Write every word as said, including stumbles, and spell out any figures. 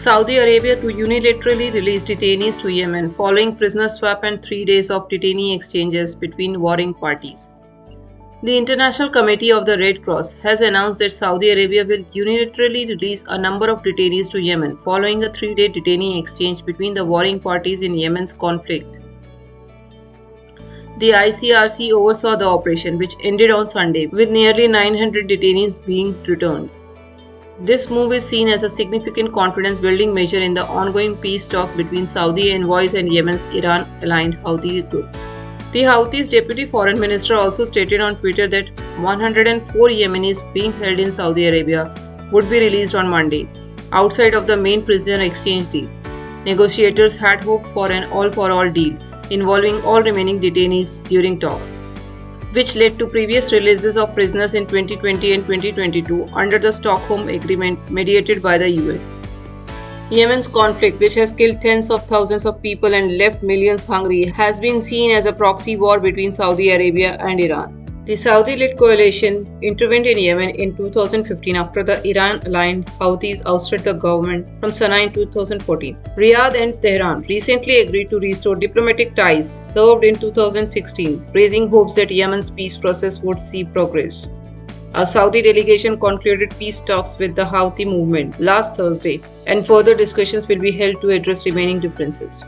Saudi Arabia to unilaterally release detainees to Yemen following prisoner swap and three days of detainee exchanges between warring parties. The International Committee of the Red Cross has announced that Saudi Arabia will unilaterally release a number of detainees to Yemen following a three-day detainee exchange between the warring parties in Yemen's conflict. The I C R C oversaw the operation, which ended on Sunday, with nearly nine hundred detainees being returned. This move is seen as a significant confidence-building measure in the ongoing peace talks between Saudi envoys and Yemen's Iran-aligned Houthi group. The Houthi's deputy foreign minister also stated on Twitter that one hundred four Yemenis being held in Saudi Arabia would be released on Monday, outside of the main prisoner exchange deal. Negotiators had hoped for an all-for-all deal involving all remaining detainees during talks, which led to previous releases of prisoners in twenty twenty and twenty twenty-two under the Stockholm Agreement mediated by the U N. Yemen's conflict, which has killed tens of thousands of people and left millions hungry, has been seen as a proxy war between Saudi Arabia and Iran. The Saudi-led coalition intervened in Yemen in two thousand fifteen after the Iran-aligned Houthis ousted the government from Sanaa in two thousand fourteen. Riyadh and Tehran recently agreed to restore diplomatic ties severed in two thousand sixteen, raising hopes that Yemen's peace process would see progress. A Saudi delegation concluded peace talks with the Houthi movement last Thursday, and further discussions will be held to address remaining differences.